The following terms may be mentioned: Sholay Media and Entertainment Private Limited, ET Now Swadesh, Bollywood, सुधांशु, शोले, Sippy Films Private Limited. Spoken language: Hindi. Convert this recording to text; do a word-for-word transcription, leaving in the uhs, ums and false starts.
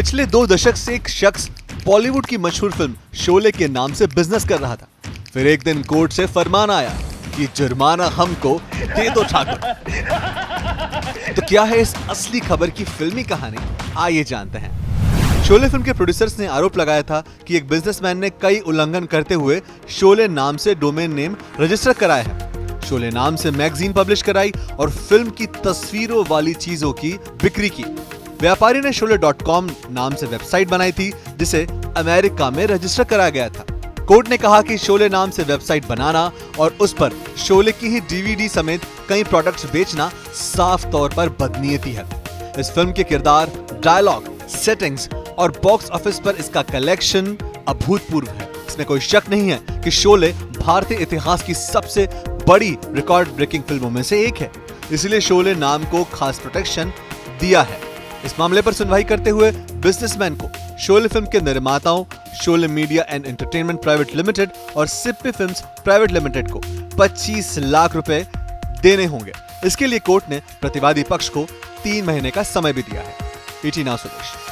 पिछले दो दशक से एक शख्स बॉलीवुड की मशहूर फिल्म शोले के नाम से बिजनेस कर रहा था। फिर एक दिन कोर्ट से फरमान आया कि जुर्माना हमको दे दो ठाकुर। तो क्या है इस असली खबर की फिल्मी कहानी, आइए जानते हैं। शोले फिल्म के प्रोड्यूसर्स ने आरोप लगाया था कि एक बिजनेसमैन ने कई उल्लंघन करते हुए शोले नाम से डोमेन नेम रजिस्टर कराया है, शोले नाम से मैगजीन पब्लिश कराई और फिल्म की तस्वीरों वाली चीजों की बिक्री की। व्यापारी ने शोले डॉट कॉम नाम से वेबसाइट बनाई थी जिसे अमेरिका में रजिस्टर कराया गया था। कोर्ट ने कहा कि शोले नाम से वेबसाइट बनाना और उस पर शोले की ही डीवीडी समेत कई प्रोडक्ट्स बेचना साफ तौर पर बदनीयती है। इस फिल्म के किरदार, डायलॉग, सेटिंग्स और बॉक्स ऑफिस पर इसका कलेक्शन अभूतपूर्व है। इसमें कोई शक नहीं है कि शोले भारतीय इतिहास की सबसे बड़ी रिकॉर्ड ब्रेकिंग फिल्मों में से एक है, इसलिए शोले नाम को खास प्रोटेक्शन दिया है। इस मामले पर सुनवाई करते हुए बिजनेसमैन को शोले फिल्म के निर्माताओं शोले media and entertainment private limited और सिप्पी फिल्म्स प्राइवेट लिमिटेड को पच्चीस लाख रुपए देने होंगे। इसके लिए कोर्ट ने प्रतिवादी पक्ष को तीन महीने का समय भी दिया है। ET Now Sudesh.